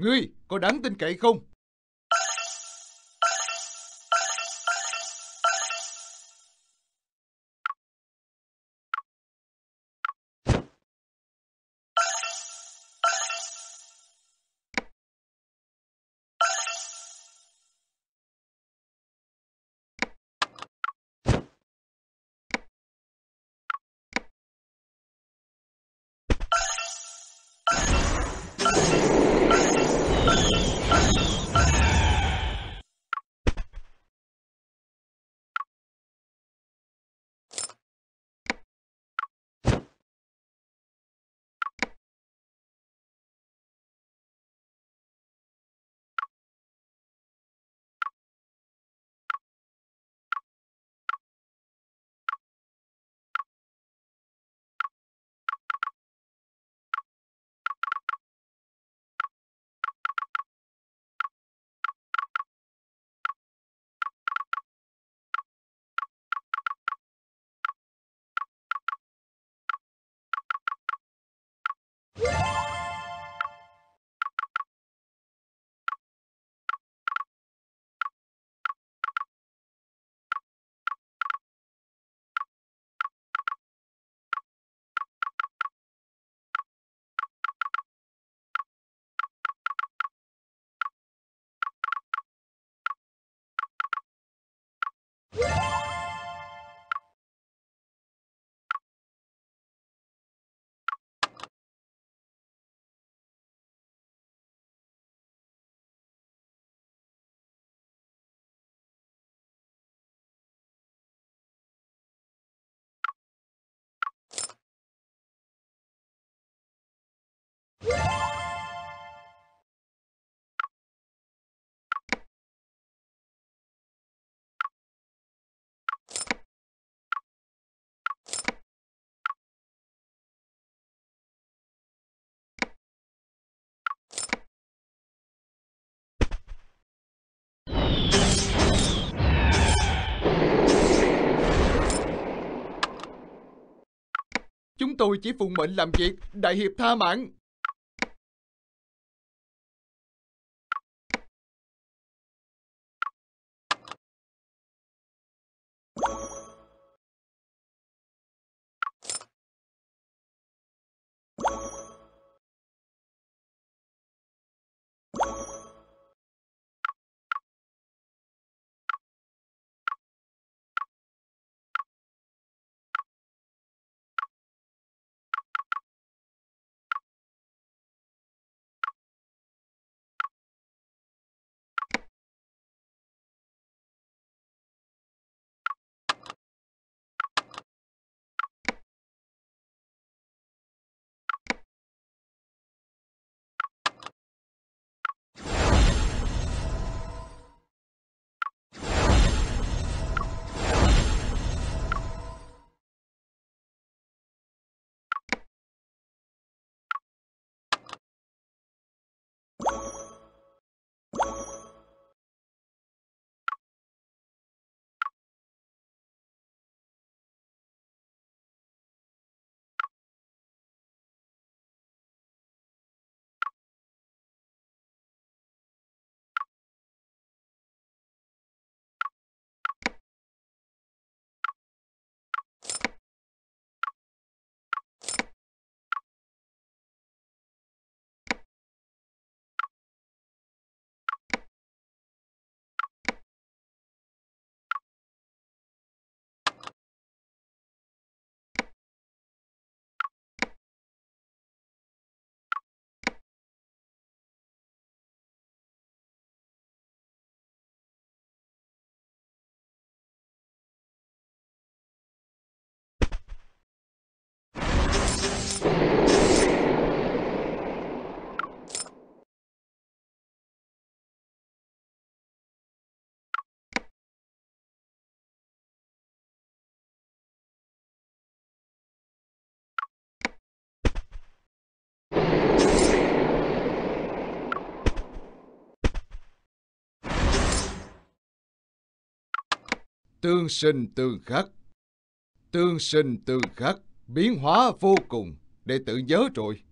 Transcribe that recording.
Ngươi có đáng tin cậy không? Chúng tôi chỉ phụng mệnh làm việc, đại hiệp tha mạng. Tương sinh tương khắc. Tương sinh tương khắc, biến hóa vô cùng. Đệ tử nhớ rồi.